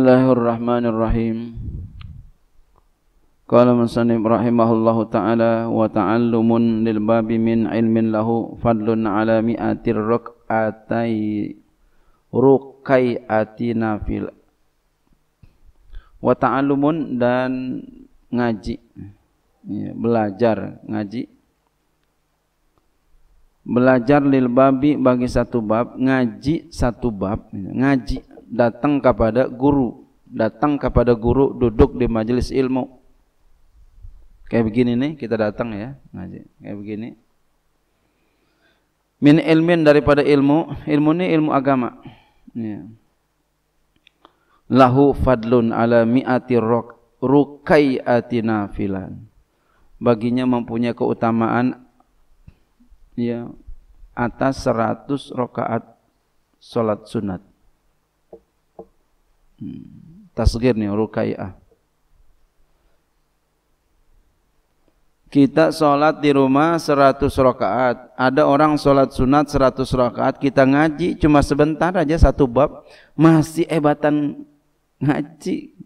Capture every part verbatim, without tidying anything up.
Bismillahirrahmanirrahim. Qala musannif rahimahullahu ta'ala wa ta'allumun lil babi min ilmin lahu fadlun ala mi'atir rak'atai ruqai'atina fil wa ta'allumun dan ngaji, belajar ngaji, belajar lil babi bagi satu bab, ngaji satu bab, ngaji datang kepada guru, datang kepada guru, duduk di majelis ilmu. Kayak begini nih, kita datang ya, ngaji. Kayak begini. Min ilmin daripada ilmu, ilmu ini ilmu agama. Ya. Lahu fadlun ala mi'ati rukai'atina filan. Baginya mempunyai keutamaan ya atas seratus rakaat salat sunat. Tasghir nih, rukai'ah. Kita sholat di rumah seratus rakaat, ada orang sholat sunat seratus rakaat, kita ngaji cuma sebentar aja satu bab, masih hebatan ngaji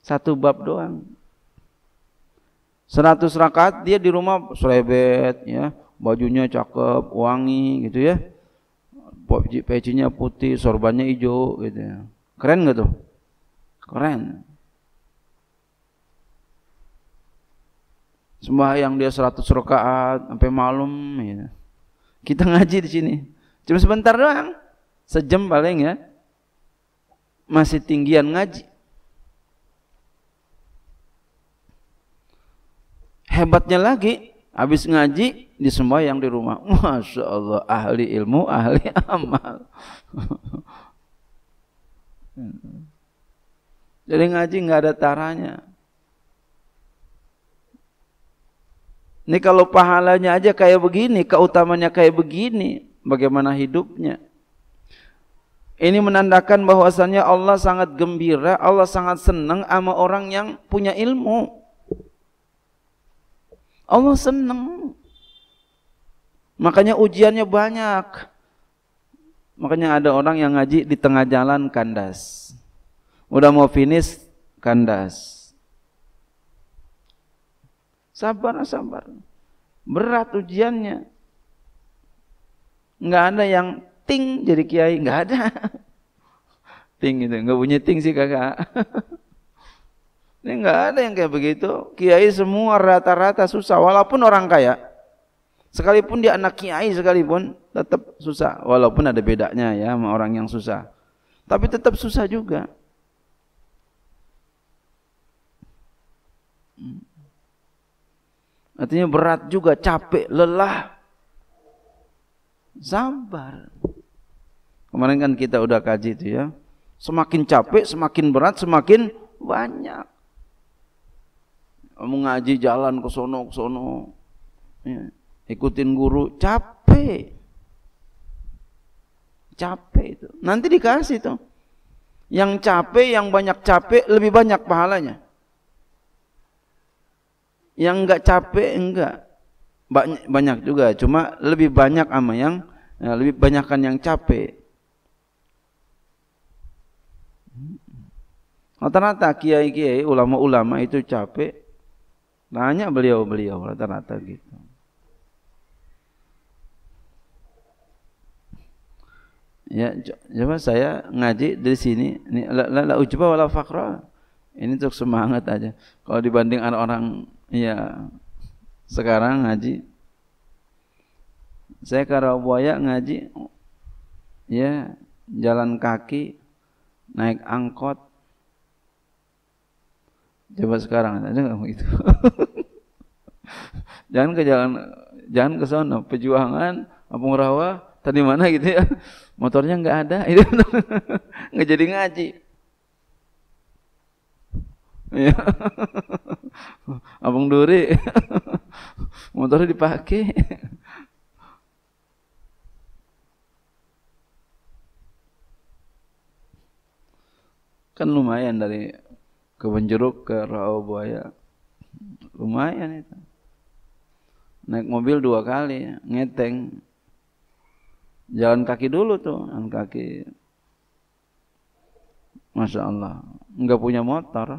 satu bab doang. Seratus rakaat dia di rumah selebet ya, bajunya cakep, wangi gitu ya, pecinya putih, sorbannya hijau gitu ya. Keren gak tuh? Keren. Sembahyang dia seratus rakaat sampai malam ya. Kita ngaji di sini cuma sebentar doang, sejam paling ya, masih tinggian ngaji. Hebatnya lagi, habis ngaji disembahyang di rumah. Masya Allah, ahli ilmu, ahli amal. Jadi ngaji nggak ada taranya. Ini kalau pahalanya aja kayak begini, keutamanya kayak begini, bagaimana hidupnya? Ini menandakan bahwasannya Allah sangat gembira, Allah sangat senang sama orang yang punya ilmu. Allah senang. Makanya ujiannya banyak. Makanya ada orang yang ngaji di tengah jalan kandas. Udah mau finish kandas. Sabar, sabar. Berat ujiannya. Enggak ada yang ting jadi kiai, enggak ada. Ting gitu, enggak punya ting sih kakak. Ini enggak ada yang kayak begitu. Kiai semua rata-rata susah, walaupun orang kaya. Sekalipun dia anak kiai sekalipun tetap susah, walaupun ada bedanya ya sama orang yang susah, tapi tetap susah juga. Artinya berat juga, capek, lelah. Sabar. Kemarin kan kita udah kaji itu ya, semakin capek, semakin berat, semakin banyak. Mau ngaji jalan ke sono ke sono, ya. Ikutin guru, capek, capek itu. Nanti dikasih tuh, yang capek, yang banyak capek lebih banyak pahalanya. Yang enggak capek enggak banyak, banyak juga, cuma lebih banyak ama yang ya, lebih banyakkan yang capek. Rata-rata kiai-kiai, ulama-ulama itu capek. Tanya beliau-beliau rata-rata gitu. Ya, coba saya ngaji dari sini. Ini la la, la ujba wala fakra. Ini untuk semangat aja. Kalau dibanding orang ya sekarang ngaji, saya ke Rawabuaya ngaji, ya jalan kaki, naik angkot. Coba sekarang aja nggak begitu. Jangan ke jalan, jangan ke sana. Pejuangan, Kampung Rawa. Tadi mana gitu ya, motornya nggak ada, nggak jadi ngaji. Ya. Abang Duri, motornya dipakai. Kan lumayan dari Kebon Jeruk ke Rawabuaya, lumayan itu. Naik mobil dua kali, ngeteng. Jalan kaki dulu tuh, jalan kaki Masya Allah, nggak punya motor.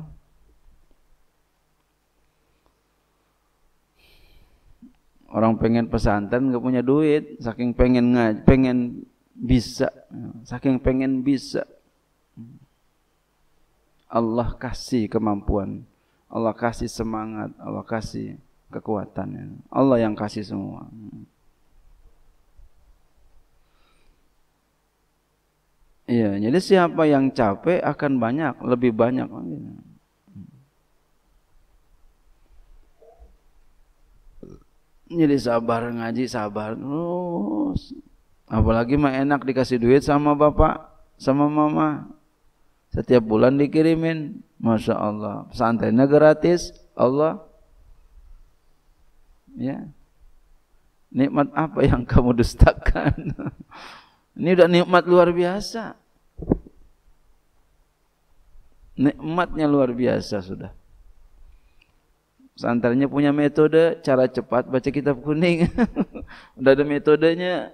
Orang pengen pesantren nggak punya duit, saking pengen ngaji, pengen bisa, saking pengen bisa. Allah kasih kemampuan, Allah kasih semangat, Allah kasih kekuatan. Allah yang kasih semua. Iya, jadi siapa yang capek akan banyak, lebih banyak. Jadi sabar ngaji, sabar terus. Apalagi mah enak dikasih duit sama bapak, sama mama. Setiap bulan dikirimin, masya Allah. Pesantrennya gratis, Allah. Ya, nikmat apa yang kamu dustakan? Ini udah nikmat luar biasa. Nikmatnya luar biasa sudah. Pesantrennya punya metode, cara cepat baca kitab kuning. Udah ada metodenya.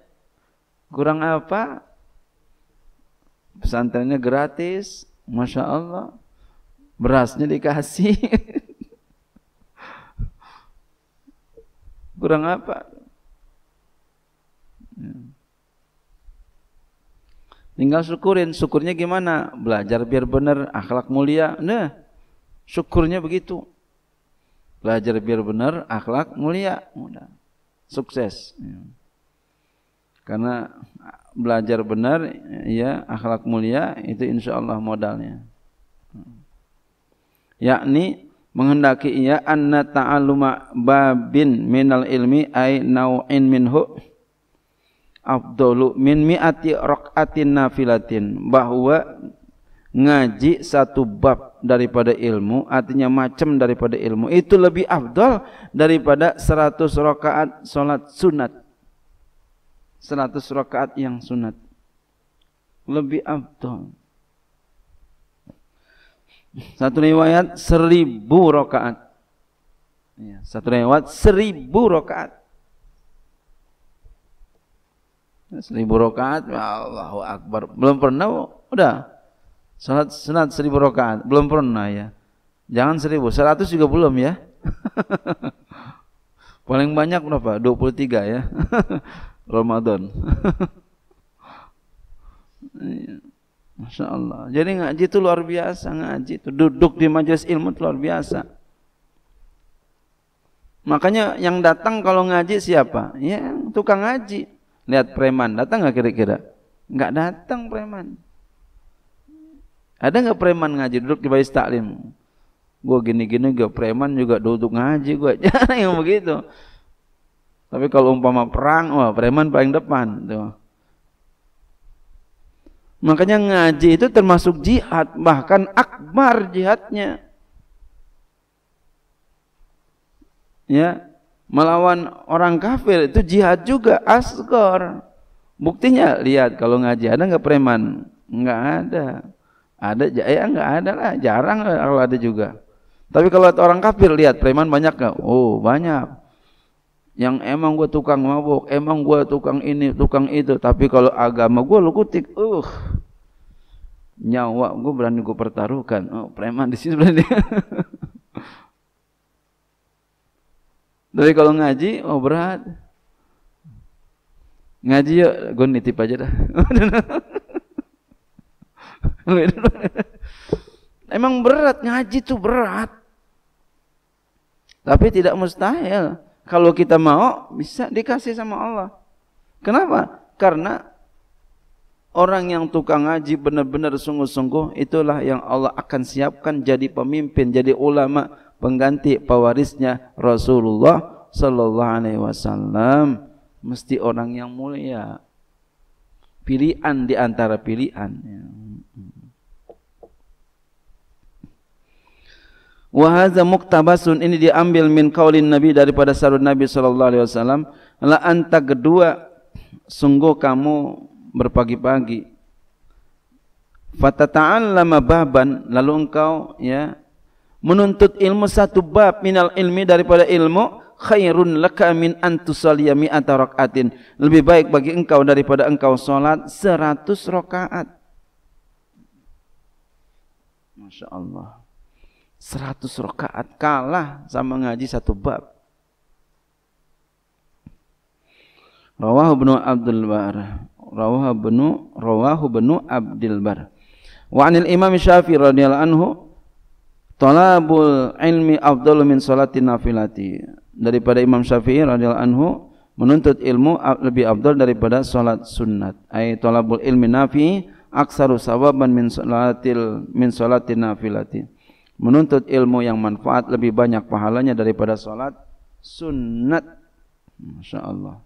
Kurang apa? Pesantrennya gratis, masya Allah. Berasnya dikasih. Kurang apa? Tinggal syukurin. Syukurnya gimana? Belajar biar benar, akhlak mulia. Nah, syukurnya begitu. Belajar biar benar, akhlak mulia. Mudah. Sukses. Ya. Karena belajar benar, ya, akhlak mulia itu insya Allah modalnya. Yakni menghendaki ia anna ta'aluma babin minal ilmi ay naw'in minhu afdalu min mi'ati rak'atin nafilatin, bahwa ngaji satu bab daripada ilmu, artinya macam daripada ilmu, itu lebih afdal daripada seratus rakaat salat sunat. seratus rakaat yang sunat lebih afdal. Satu riwayat seribu rakaat. Satu riwayat seribu rakaat. Seribu rakaat, Allahu Akbar. Belum pernah, udah. Salat sunat seribu rakaat belum pernah ya. Jangan seribu, seratus juga belum ya. Paling banyak berapa? dua puluh tiga ya. Ramadan. Masya Allah. Jadi ngaji itu luar biasa, ngaji itu duduk di majelis ilmu itu luar biasa. Makanya yang datang kalau ngaji siapa? Ya tukang ngaji. Lihat preman datang nggak kira-kira? Nggak datang preman. Ada nggak preman ngaji duduk di bais taklim? Gue gini-gini gak preman juga duduk ngaji gue. Jangan yang begitu. Tapi kalau umpama perang, wah preman paling depan. Tuh. Makanya ngaji itu termasuk jihad, bahkan akbar jihadnya. Ya, melawan orang kafir itu jihad juga, asgor. Buktinya lihat kalau ngaji ada nggak preman? Nggak ada. Ada jaya nggak ada lah, jarang kalau ada juga. Tapi kalau orang kafir lihat preman banyak nggak? Oh banyak. Yang emang gue tukang mabuk, emang gue tukang ini, tukang itu. Tapi kalau agama gue lu kutik, uh nyawa gue berani gue pertaruhkan. Oh preman di sini berani. Tapi kalau ngaji, oh berat. Ngaji yuk, gue nitip aja dah. Emang berat, ngaji tuh berat, tapi tidak mustahil kalau kita mau bisa dikasih sama Allah. Kenapa? Karena orang yang tukang ngaji benar-benar sungguh-sungguh, itulah yang Allah akan siapkan jadi pemimpin, jadi ulama pengganti pewarisnya Rasulullah sallallahu alaihi wasallam. Mesti orang yang mulia, pilihan di antara pilihan. Wa hadza muktabasun, ini diambil min qaulin Nabi, daripada sabda Nabi sallallahu alaihi wasallam, la anta kedua sungguh kamu berpagi-pagi, fatata'allama baban, lalu engkau ya menuntut ilmu satu bab minal ilmi daripada ilmu, khairun laka min an tusalliya mi'ata rak'atin, lebih baik bagi engkau daripada engkau salat seratus rakaat. Masya Allah. Seratus rakaat kalah sama ngaji satu bab. Rawahu bin Abdul Bar. Rawahu bin Rawahu bin Abdul Bar. Wa anil Imam Syafi'i radhiyallahu anhu, talabul ilmi afdalu min salati nafilati. Daripada Imam Syafi'i radhiyallahu anhu, menuntut ilmu lebih afdal daripada salat sunat. Ai talabul ilmi nafi aksaru sawaban min salatil min salati nafilati. Menuntut ilmu yang manfaat lebih banyak pahalanya daripada salat sunat. Masya Allah.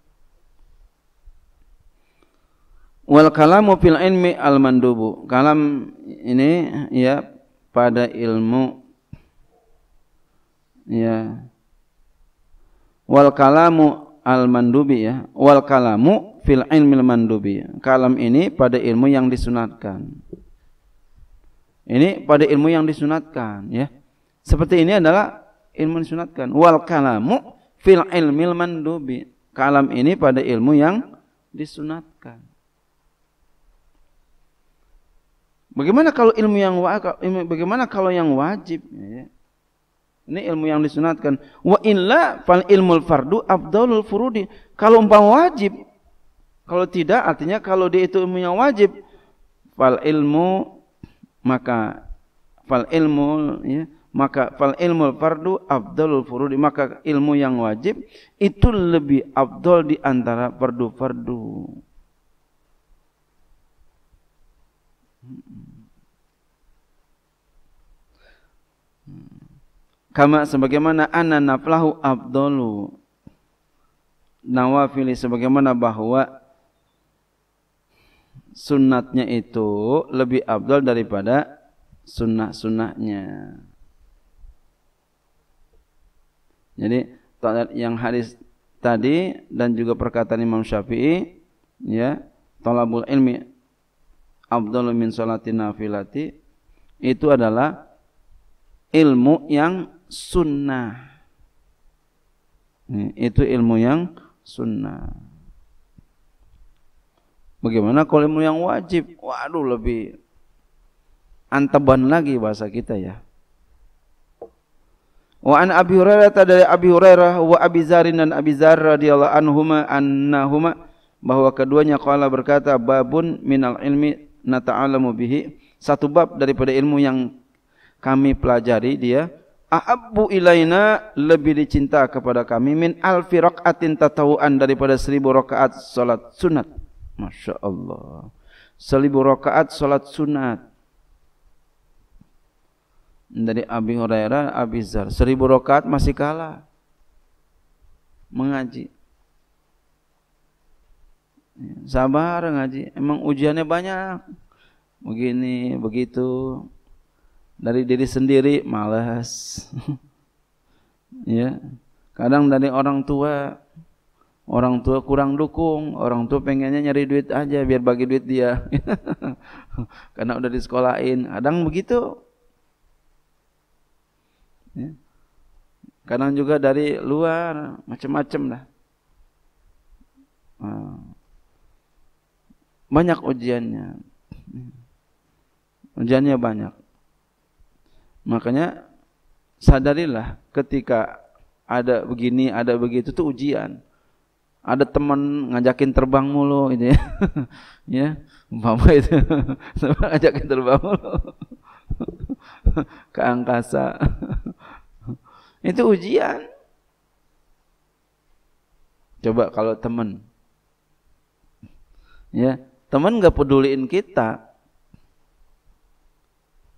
Wal kalamu fil ilmi al mandubu. Kalam ini ya pada ilmu, ya, wal kalamu al mandubi, ya, wal kalamu fil ilmil mandubi, kalam ini pada ilmu yang disunatkan, ini pada ilmu yang disunatkan, ya, seperti ini adalah ilmu disunatkan. Wal kalamu fil ilmil mandubi, kalam ini pada ilmu yang disunatkan. Bagaimana kalau ilmu yang bagaimana kalau yang wajib? Ini ilmu yang disunatkan. Wa illa fal ilmul fardu afdalul furudi. Kalau umpama wajib, kalau tidak artinya kalau dia itu ilmu yang wajib, fal ilmu maka fal ilmu ya, maka fal ilmul fardu afdalul furudi, maka ilmu yang wajib itu lebih afdal di antara fardu-fardu. Kama sebagaimana anna naflahu afdalu nawafili, sebagaimana bahwa sunatnya itu lebih afdal daripada sunnah-sunnahnya. Jadi yang hadis tadi dan juga perkataan Imam Syafi'i, ya, talabul ilmi afdalu min salati nafilati, itu adalah ilmu yang sunnah. Itu ilmu yang sunnah. Bagaimana kalau ilmu yang wajib? Waduh, lebih anteban lagi bahasa kita, ya. Wa an Abi Hurairah, dari Abi Hurairah, wa Abi Zarin dan Abi Zar radhiyallahu anhuma annahuma, bahwa keduanya qala berkata, babun minal ilmi nata'alamu bihi, satu bab daripada ilmu yang kami pelajari dia, ahabbu ilaina, lebih dicinta kepada kami, min alfi rakaatin tatawuan, daripada seribu rakaat salat sunat. Masya Allah, seribu rakaat salat sunat. Dari Abi Hurairah, Abi Zar, seribu rakaat masih kalah mengaji. Sabar ngaji, emang ujiannya banyak, begini begitu. Dari diri sendiri malas, ya. Kadang dari orang tua, orang tua kurang dukung, orang tua pengennya nyari duit aja biar bagi duit dia, karena udah disekolahin. Kadang begitu, ya. Kadang juga dari luar, macam-macam lah. Banyak ujiannya, ujiannya banyak. Makanya sadarilah ketika ada begini, ada begitu tuh ujian. Ada teman ngajakin terbang mulu gitu, ya. Ya, umpama itu. Teman ngajakin terbang mulu ke angkasa. Itu ujian. Coba kalau teman, ya, teman enggak peduliin kita.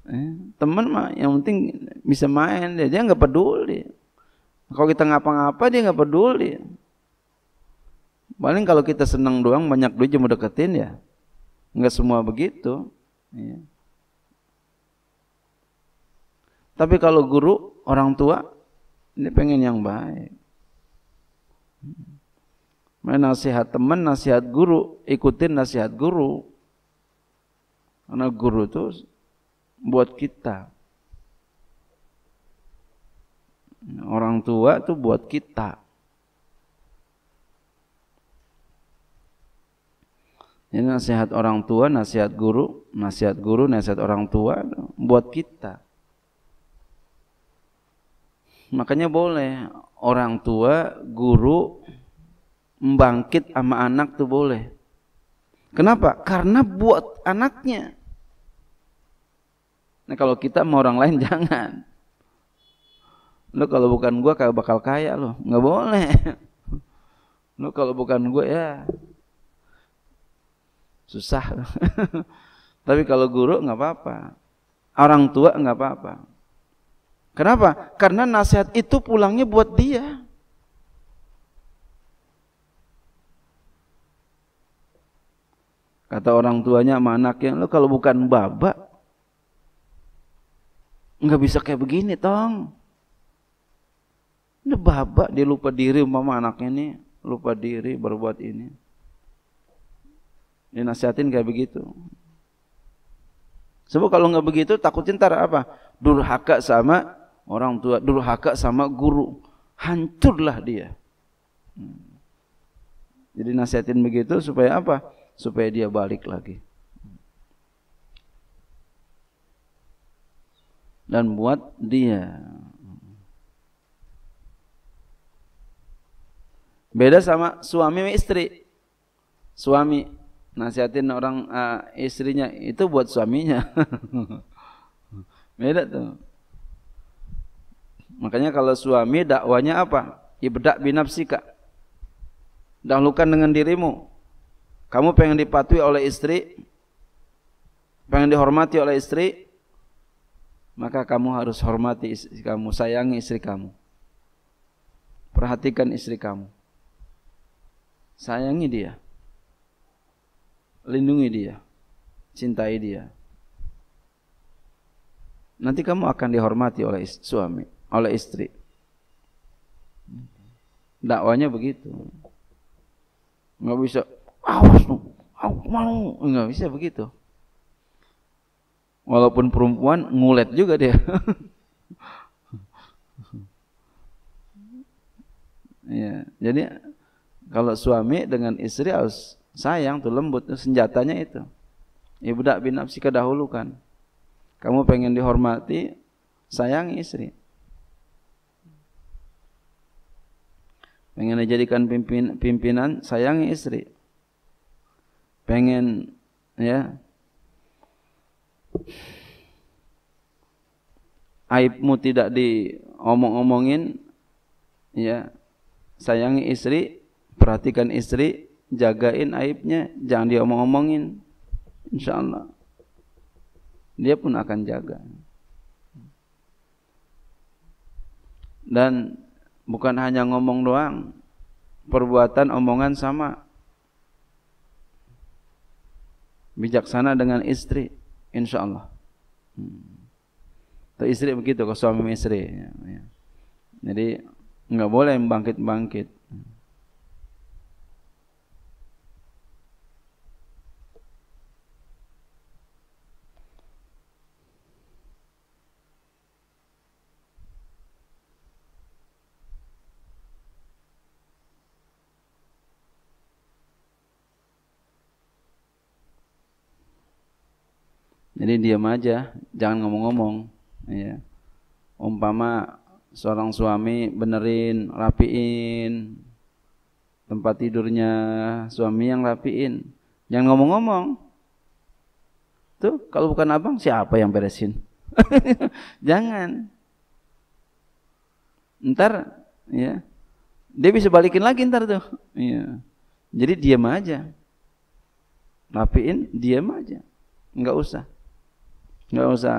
Eh, teman mah yang penting bisa main, dia dia nggak peduli. Kalau kita ngapa-ngapa dia nggak peduli. Paling kalau kita senang doang, banyak duit mau deketin, ya. Nggak semua begitu. Ya. Tapi kalau guru, orang tua, dia pengen yang baik. Main nasihat teman, nasihat guru, ikutin nasihat guru. Karena guru tuh buat kita, orang tua tuh buat kita, Ini nasihat orang tua, nasihat guru, nasihat guru, nasihat orang tua buat kita. Makanya boleh orang tua, guru membangkit sama anak tuh boleh. Kenapa? Karena buat anaknya. Nah kalau kita sama orang lain jangan. Lo kalau bukan gua kagak bakal kaya lo, nggak boleh. Lo kalau bukan gua ya susah. Tapi kalau guru nggak apa-apa, orang tua nggak apa-apa. Kenapa? Karena nasihat itu pulangnya buat dia. Kata orang tuanya sama anaknya, lo kalau bukan baba nggak bisa kayak begini, tong. Ini baba, dia lupa diri, umpama anaknya nih lupa diri berbuat ini. Dinasihatin kayak begitu. Sebab kalau nggak begitu takutin ntar apa? Durhaka sama orang tua, durhaka sama guru, hancurlah dia. Hmm. Jadi nasihatin begitu supaya apa? Supaya dia balik lagi. Dan buat dia. Beda sama suami istri. Suami nasihatin orang uh, istrinya itu buat suaminya. Beda tuh. Makanya kalau suami dakwanya apa? Ibda' binafsika. Dahulukan dengan dirimu. Kamu pengen dipatuhi oleh istri, pengen dihormati oleh istri, maka kamu harus hormati istri kamu, sayangi istri kamu, perhatikan istri kamu, sayangi dia, lindungi dia, cintai dia. Nanti kamu akan dihormati oleh suami, oleh istri. Dakwanya begitu. Nggak bisa awas lu, aku mau, nggak bisa begitu. Walaupun perempuan ngulet juga dia. Ya, jadi kalau suami dengan istri harus sayang tuh, lembut tuh, senjatanya itu. Ibda binafsika, dahulukan. Kamu pengen dihormati, sayangi istri. Pengen dijadikan pimpin, pimpinan, sayangi istri. Pengen ya aibmu tidak diomong-omongin, ya sayangi istri, perhatikan istri, jagain aibnya, jangan diomong-omongin. Insyaallah dia pun akan jaga. Dan bukan hanya ngomong doang, perbuatan omongan sama. Bijaksana dengan istri, insya Allah. Hmm. Tuh istri begitu, ke suami istri. Ya, ya. Jadi nggak boleh bangkit-bangkit. Jadi diam aja, jangan ngomong-ngomong. Ya. Umpama seorang suami benerin, rapiin tempat tidurnya, suami yang rapiin. Jangan ngomong-ngomong. Tuh, kalau bukan abang, siapa yang beresin? Jangan. Ntar, ya, dia bisa balikin lagi ntar tuh. Ya. Jadi diam aja, rapiin, diam aja, nggak usah. Nggak usah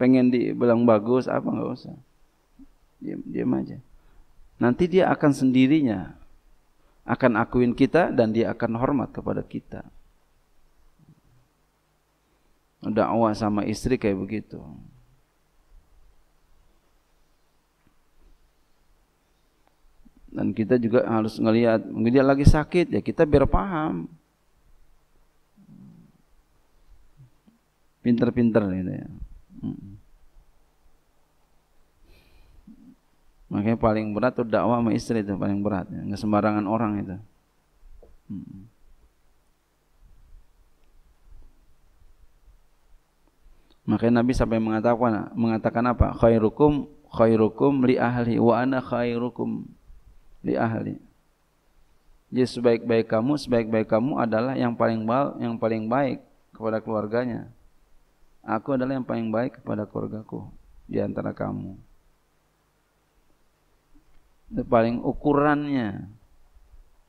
pengen dibilang bagus apa, nggak usah. Diam, diam aja. Nanti dia akan sendirinya akan akuin kita dan dia akan hormat kepada kita. Dakwah sama istri kayak begitu. Dan kita juga harus ngelihat, mungkin dia lagi sakit ya, kita biar paham. Pinter-pinter gitu ya. Hmm. Makanya paling berat tuh dakwah sama istri, itu paling berat ya. Nggak sembarangan orang itu. Hmm. Makanya Nabi sampai mengatakan mengatakan apa? Khairukum khairukum li ahli wa ana khairukum li ahli. Jadi sebaik-baik kamu, sebaik-baik kamu adalah yang paling baik, yang paling baik kepada keluarganya. Aku adalah yang paling baik kepada keluargaku di antara kamu. Itu paling ukurannya.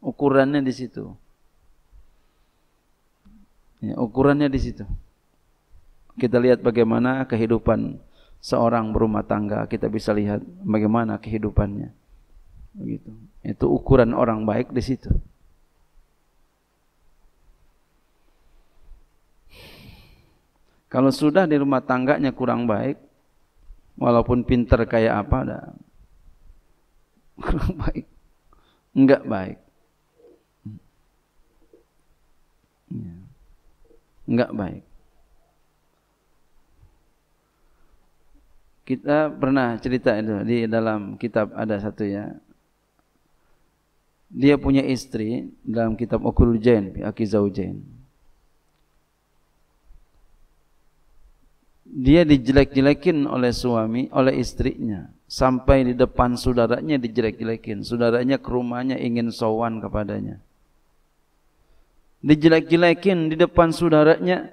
Ukurannya di situ. Ya, ukurannya di situ. Kita lihat bagaimana kehidupan seorang berumah tangga, kita bisa lihat bagaimana kehidupannya. Begitu. Itu ukuran orang baik di situ. Kalau sudah di rumah tangganya kurang baik, walaupun pinter kayak apa, dah. kurang baik, enggak baik, enggak baik. Kita pernah cerita itu di dalam kitab, ada satu ya. Dia punya istri dalam kitab Uqulul Jain fi Akizaujain. Dia dijelek-jelekin oleh suami, oleh istrinya, sampai di depan saudaranya dijelek-jelekin. Saudaranya ke rumahnya ingin sowan kepadanya. Dijelek-jelekin di depan saudaranya.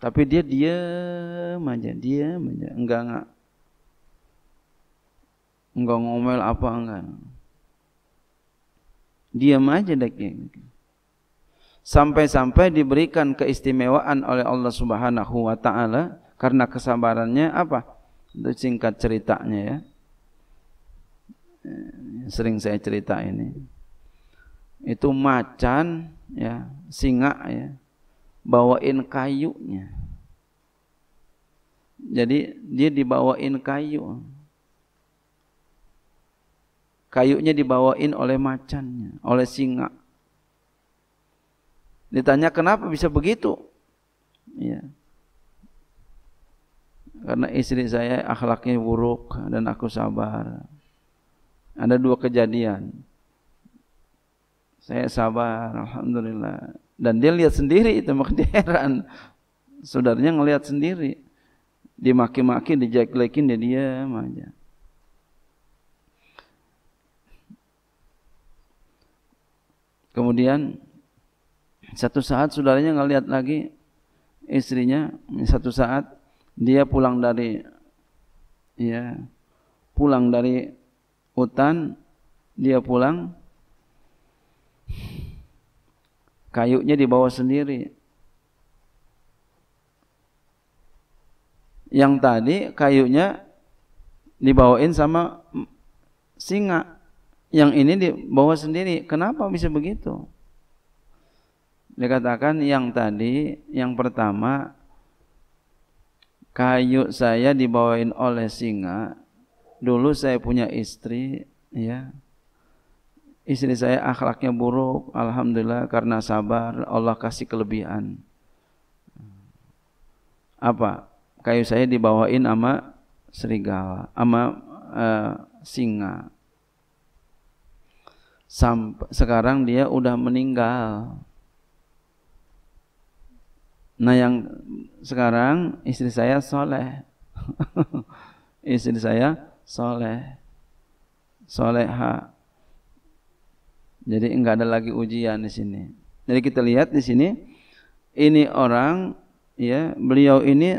Tapi dia diam aja, diam aja, enggak enggak, enggak ngomel apa enggak, diam aja deknya. Sampai-sampai diberikan keistimewaan oleh Allah Subhanahu Wa Taala karena kesabarannya apa? Itu singkat ceritanya ya, sering saya cerita ini. Itu macan ya, singa ya, bawain kayunya. Jadi dia dibawain kayu. Kayunya dibawain oleh macannya, oleh singa. Ditanya kenapa bisa begitu? Ya. Karena istri saya akhlaknya buruk dan aku sabar. Ada dua kejadian. Saya sabar, alhamdulillah. Dan dia lihat sendiri itu, maka dia heran. Saudaranya ngelihat sendiri. Dimaki-maki, dijelek-jelekin, dia diam aja. Kemudian satu saat saudaranya ngelihat lagi istrinya, satu saat dia pulang dari ya, pulang dari hutan, dia pulang kayunya dibawa sendiri. Yang tadi kayunya dibawain sama singa, yang ini dibawa sendiri. Kenapa bisa begitu? Dikatakan yang tadi, yang pertama, kayu saya dibawain oleh singa. Dulu saya punya istri ya, istri saya akhlaknya buruk, alhamdulillah karena sabar Allah kasih kelebihan. Apa? Kayu saya dibawain sama serigala, sama uh, singa. Sampai sekarang dia udah meninggal. Nah yang sekarang istri saya soleh, istri saya soleh, soleha. Jadi enggak ada lagi ujian di sini. Jadi kita lihat di sini, ini orang ya, beliau ini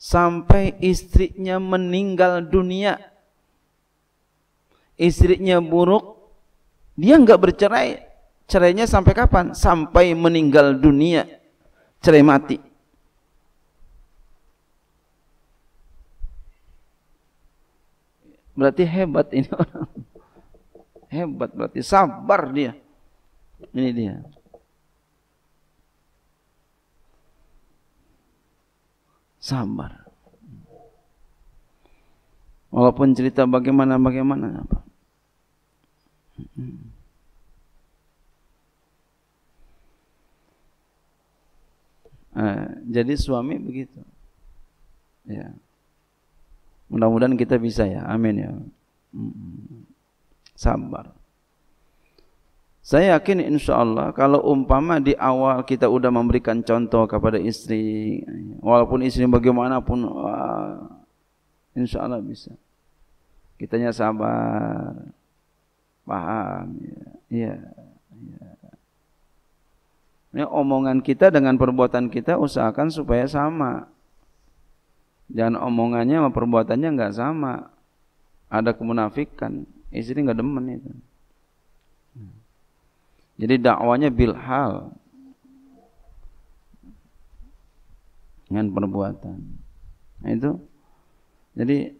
sampai istrinya meninggal dunia, istrinya buruk, dia enggak bercerai. Cerainya sampai kapan? Sampai meninggal dunia, cerai mati. Berarti hebat ini orang. Hebat berarti, sabar dia. Ini dia. Sabar. Walaupun cerita bagaimana-bagaimana apa. Nah, jadi suami begitu. Ya. Mudah-mudahan kita bisa ya. Amin ya. Sabar. Saya yakin insya Allah kalau umpama di awal kita udah memberikan contoh kepada istri, walaupun istri bagaimanapun, wah, insya Allah bisa. Kitanya sabar, paham, ya, ya, ya. Ini omongan kita dengan perbuatan kita usahakan supaya sama. Jangan omongannya sama perbuatannya nggak sama. Ada kemunafikan, istri nggak demen itu. Jadi dakwanya bilhal dengan perbuatan. Nah, itu. Jadi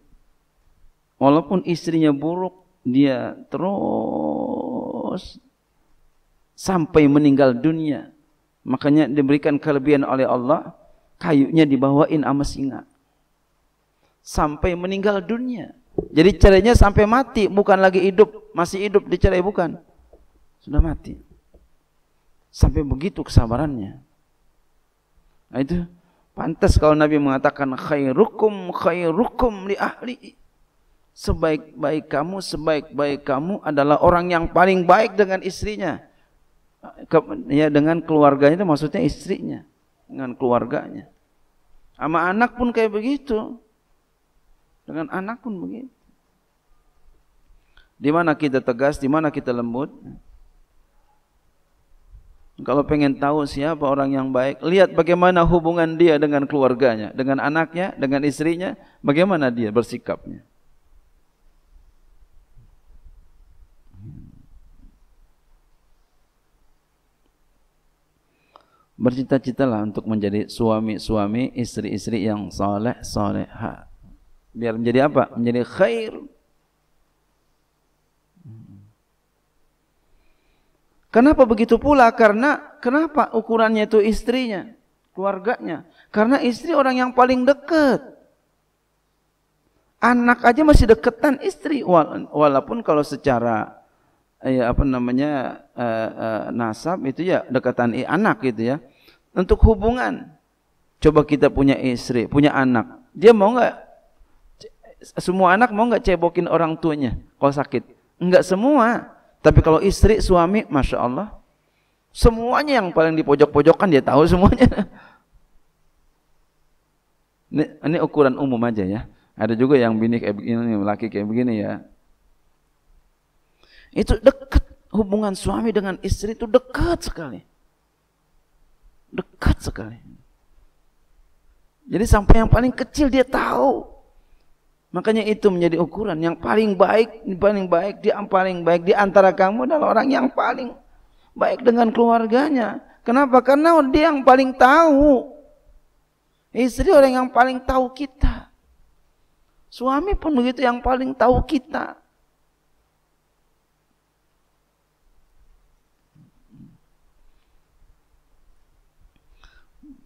walaupun istrinya buruk, dia terus sampai meninggal dunia. Makanya diberikan kelebihan oleh Allah, kayunya dibawain sama singa. Sampai meninggal dunia. Jadi cerainya sampai mati, bukan lagi hidup, masih hidup dicerai bukan. Sudah mati. Sampai begitu kesabarannya. Nah itu pantas kalau Nabi mengatakan khairukum khairukum li ahli. Sebaik-baik kamu, sebaik-baik kamu adalah orang yang paling baik dengan istrinya. Ke, ya dengan keluarganya itu maksudnya istrinya, dengan keluarganya. Sama anak pun kayak begitu. Dengan anak pun begitu. Di mana kita tegas, di mana kita lembut? Kalau pengen tahu siapa orang yang baik, lihat bagaimana hubungan dia dengan keluarganya, dengan anaknya, dengan istrinya, bagaimana dia bersikapnya. Bercita-citalah untuk menjadi suami-suami, istri-istri yang saleh, saleha. Biar menjadi apa? Menjadi khair. Kenapa begitu pula? Karena kenapa ukurannya itu istrinya, keluarganya? Karena istri orang yang paling dekat. Anak aja masih deketan istri, walaupun kalau secara ya apa namanya uh, uh, nasab itu ya deketan anak gitu ya. Untuk hubungan, coba kita punya istri, punya anak, dia mau nggak? Semua anak mau nggak cebokin orang tuanya kalau sakit? Nggak semua. Tapi kalau istri, suami, masya Allah, semuanya yang paling dipojok-pojokkan dia tahu semuanya. Ini, ini ukuran umum aja ya. Ada juga yang bini kayak begini, laki kayak begini ya. Itu dekat, hubungan suami dengan istri itu dekat sekali, dekat sekali. Jadi sampai yang paling kecil dia tahu. Makanya itu menjadi ukuran yang paling baik, paling baik, dia paling baik di antara kamu adalah orang yang paling baik dengan keluarganya. Kenapa? Karena dia yang paling tahu. Istri orang yang paling tahu kita. Suami pun begitu, yang paling tahu kita.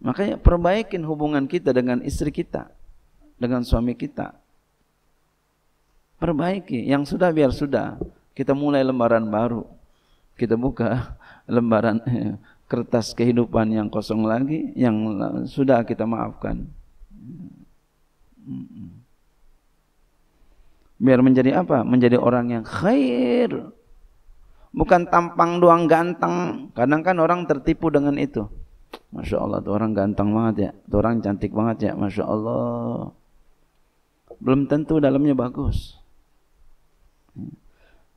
Makanya perbaikin hubungan kita dengan istri kita, dengan suami kita. Perbaiki, yang sudah biar sudah. Kita mulai lembaran baru. Kita buka lembaran kertas kehidupan yang kosong lagi, yang sudah kita maafkan. Biar menjadi apa? Menjadi orang yang khair. Bukan tampang doang ganteng. Kadang kan orang tertipu dengan itu. Masya Allah, tuh orang ganteng banget ya. Tuh orang cantik banget ya. Masya Allah. Belum tentu dalamnya bagus.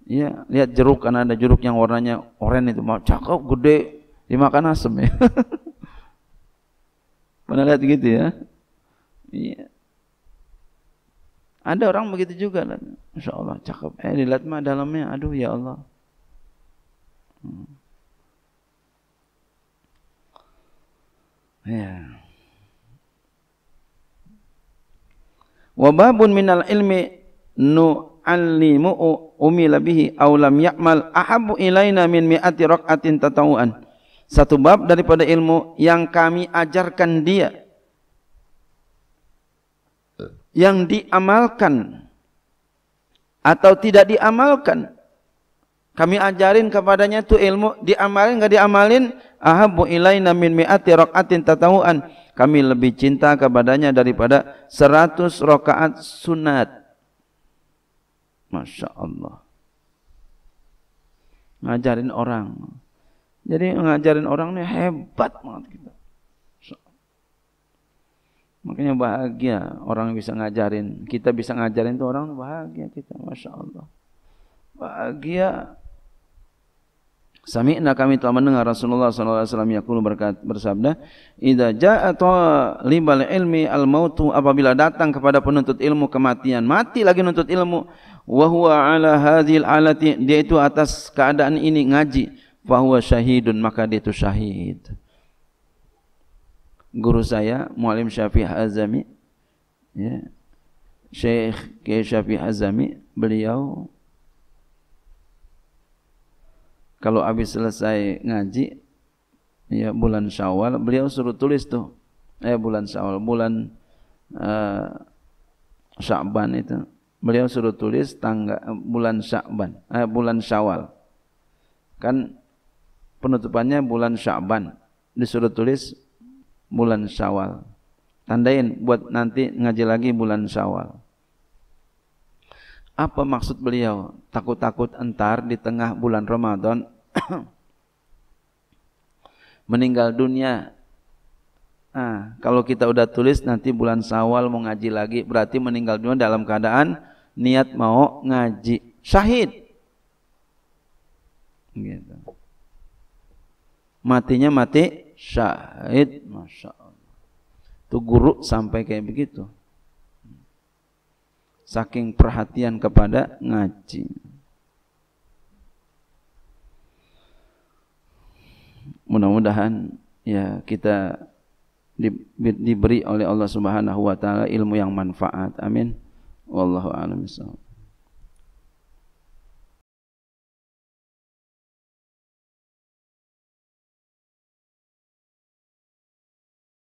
Iya, lihat jeruk, karena ada jeruk yang warnanya oranye itu, mau cakep, gede, dimakan asem ya. Pernah lihat gitu ya? Iya. Ada orang begitu juga, Masya Allah cakep. Eh dilihat mah dalamnya, aduh ya Allah. Hmm. Ya. Wa babun minal ilmi nu alimu umila bihi aw lam ya'mal ahabbu ilaina min mi'ati rak'atin tatawuan. Satu bab daripada ilmu yang kami ajarkan dia, yang diamalkan atau tidak diamalkan. Kami ajarin kepadanya tuh ilmu, diamalin enggak diamalin, ahabbu ilaina min mi'ati rak'atin tatawuan. Kami lebih cinta kepadanya daripada seratus rakaat sunat. Masya Allah. ngajarin orang. Jadi ngajarin orang ini hebat banget kita. Makanya bahagia orang bisa ngajarin. Kita bisa ngajarin tuh orang bahagia kita. Masya Allah. Bahagia. Sami'na, kami telah mendengar Rasulullah sallallahu alaihi wasallam yaqulu, bersabda, "Idza ja'a talibul ilmi al-mautu," apabila datang kepada penuntut ilmu kematian, mati lagi nuntut ilmu, "wa huwa ala hadzil alati," dia itu atas keadaan ini ngaji, "fa huwa syahidun," maka dia itu syahid. Guru saya Muallim Syafi'i Azami, ya, Syekh Kiai Syafi'i Azami, beliau kalau habis selesai ngaji, ya, bulan Syawal, beliau suruh tulis tuh, eh bulan Syawal, bulan uh, Sya'ban itu, beliau suruh tulis tanggal bulan Sya'ban, eh bulan Syawal, kan penutupannya bulan Sya'ban, disuruh tulis bulan Syawal, tandain buat nanti ngaji lagi bulan Syawal. Apa maksud beliau? Takut-takut entar di tengah bulan Ramadan meninggal dunia. Nah, kalau kita udah tulis nanti bulan Syawal mau ngaji lagi, berarti meninggal dunia dalam keadaan niat mau ngaji, syahid gitu. Matinya mati syahid. Masya Allah, itu guru sampai kayak begitu, saking perhatian kepada ngaji. Mudah-mudahan ya kita di, diberi oleh Allah Subhanahu wa taala ilmu yang manfaat. Amin. Wallahu a'lam bissawab.